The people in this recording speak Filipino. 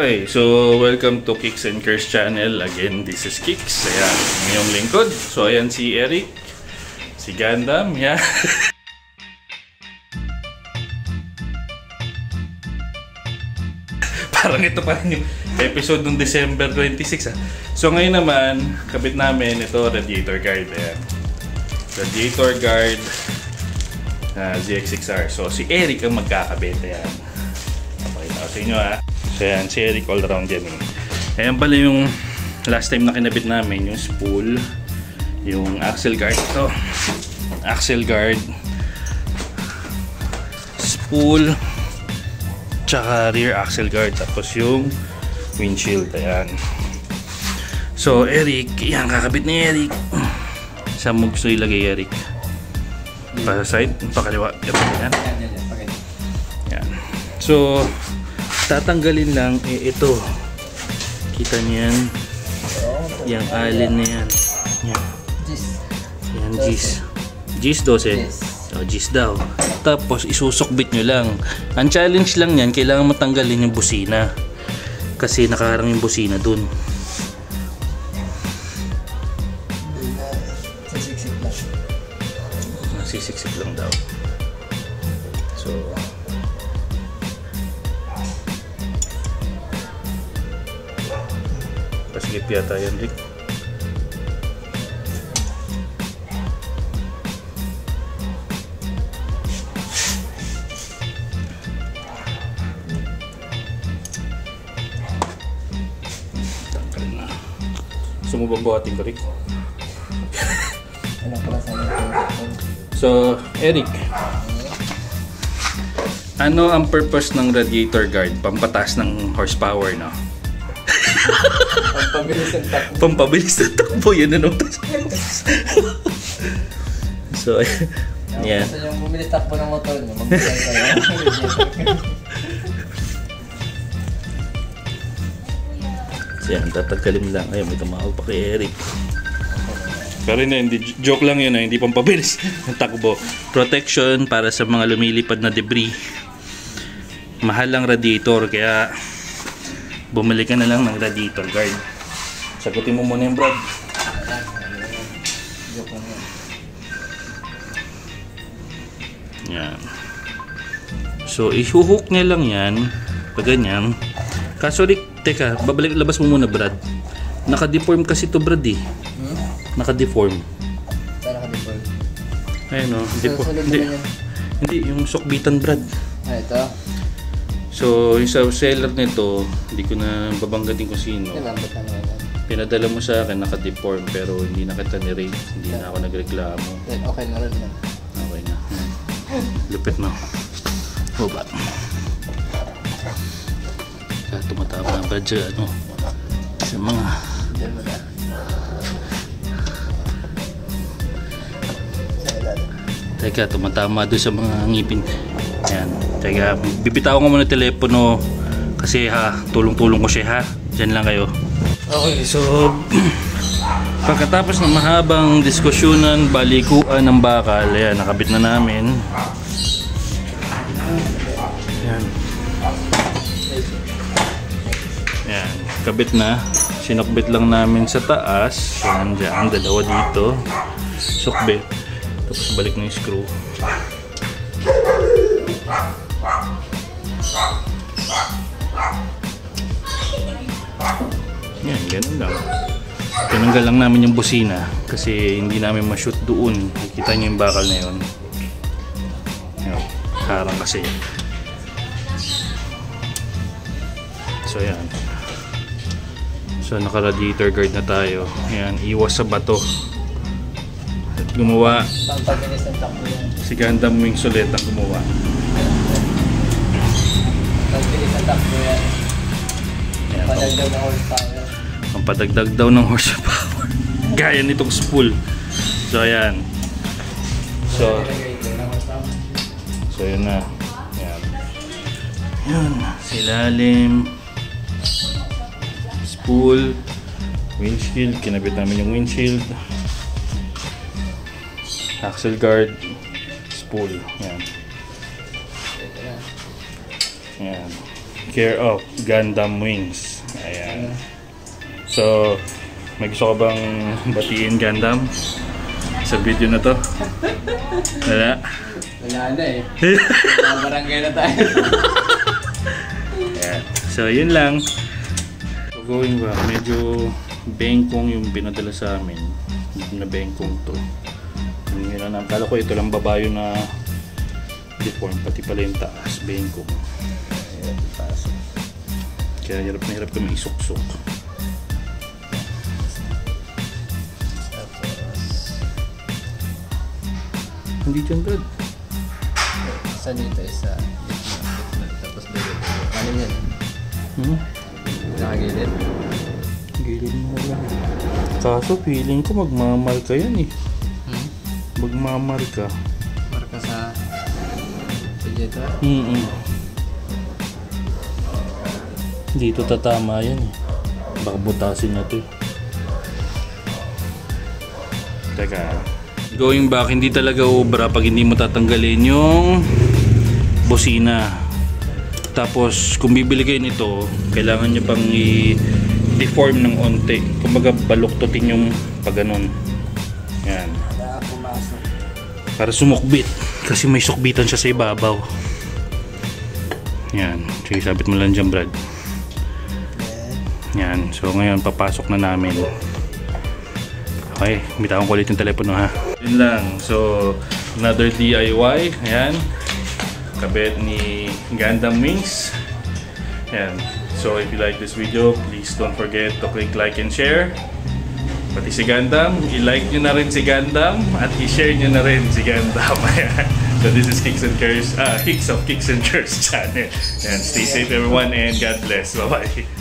Okay, so welcome to Kicx and Kirs channel. Again, this is Kicx. Ayan, ngayong lingkod. So ayan si Eric, si Gundam, yan. Parang ito pa rin yung episode ng December 26. Ha? So ngayon naman, kabit namin ito, radiator guard. Ayan. Radiator guard ZX6R. So si Eric ang magkakabit. Ayan. Pakita ko sa inyo ha. So yan, si Eric all around gaming. Ayan pala yung last time na kinabit namin, yung spool, yung axle guard. Ito, axle guard, spool, tsaka rear axle guard, tapos yung windshield. Ayan. So Eric, yan, kakabit ni Eric. Saan mo gusto ilagay, Eric? Pa side, pa kaliwa. Yan. Yan. So tatanggalin lang ito. Kita niyan. Yang alin na yan. Yan. Yan, gis. Gis 12. O, gis daw. Tapos, isusukbit nyo lang. Ang challenge lang yan, kailangan matanggalin yung busina. Kasi nakaharang yung busina dun. Sisiksik lang. Sisiksik lang daw. So pasilip yata yan, Rick. Tangkal na. Sumubang buhatin ko, Rick. So, Eric, ano ang purpose ng radiator guard? Pampataas ng horsepower, no? Pampabilis ng takbo. Pampabilis ng takbo. Yan ang notas. So, yan. Gusto niyong bumilis takbo ng motor niyo. Magbigay kayo. So yan, tatagkalim lang. Ayun, may tumawag pa kay Eric. Pero hindi, joke lang yun. Hindi pampabilis ng takbo. Protection para sa mga lumilipad na debris. Mahal ang radiator, kaya bumili ka na lang ng radiator guard. Sagutin mo muna yung brad. Yan. So, ihuhook niya lang yan. Pag ganyan. Kaso, teka, babalik, labas mo muna, brad. Naka-deform kasi to, brad, eh. Naka-deform. Naka-deform? Ayun, no. Hindi, yung sukbitan, brad. Ah, ito? So, yung seller nito, hindi ko na babanggatin kung sino. Pinadala mo sa akin, naka-deform, pero hindi na kita ni-rate. Hindi na ako nagreklamo. Okay na rin yan. Okay na. Lupit na. Hubat. Kaya tumatama ang badya, ano, sa mga teka, tumatama doon sa mga ngipin. Ayan. Teka, bibitawan ko muna ng telepono kasi ha, tulong-tulong ko siya ha. Diyan lang kayo. Okay, so pagkatapos ng mahabang diskusyonan, balikuan ng bakal, ayan, nakabit na namin. Ayan. Ayan, kabit na. Sinukbit lang namin sa taas. Ayan, dyan, dalawa dito. Sukbit. Tapos balik na yung screw. Yan, ganun lang. Tinanggal lang namin yung busina kasi hindi namin ma-shoot doon. Nakita niyo yung bakal na yun. Yan, harang kasi. So yan. So naka-radiator guard na tayo. Yan, iwas sa bato. At gumawa si Gundam Wing Solet ang gumawa. Ang padagdag ng horsepower. Ang padagdag daw ng horsepower. Gaya nitong spool. So ayan. So yun na. Ayan. Ayan. Silalim. Spool. Windshield. Kinabit namin yung windshield. Axle guard. Spool. Ayan. Ayan. care of Gundam Wings. Ayan. So, may gusto ka bang batiin Gundam sa video na to? Wala? Wala na eh. Barangay na tayo. Ayan. So, yun lang. So, going ba? Medyo bengkong yung pinadala sa amin. Na bengkong to. Yun lang. Kala ko ito lang babayo na deform, pati pala yung taas, bengkong. Ayan, taas. Kaya hirap na hirap kami isuksok. Hindi dyan, Brad. Saan yun tayo sa tapos bengkong. Ano yan? Nakagilid? Gilid mo lang. Kaso feeling ko magmamarka yan eh. Magmamarka. Marka sa... dito? Dito tatama yan eh. Baka butasin na to eh. Teka. Going back, hindi talaga obra pag hindi mo tatanggalin yung busina. Tapos kung bibili kayo nito, kailangan nyo pang i-deform ng onte. Kumbaga baluktotin yung pagganon. Yan. Para sumukbit. Kasi may sukbitan siya sa ibabaw. Yan. Sige, sabit mo lang dyan, Brad. Yan. So, ngayon, papasok na namin. Okay. Bitawan ko ulit yung telepono, ha? Yun lang. So, another DIY. Ayan. Kabit ni Gundam Wings. Ayan. So, if you like this video, please don't forget to click like and share. Pati si Gundam, i-like nyo na rin si Gundam at i-share nyo na rin si Gundam. So this is Kicx and Kirs, Kicx of Kicx and Kirs channel. And stay safe everyone and God bless. Bye-bye.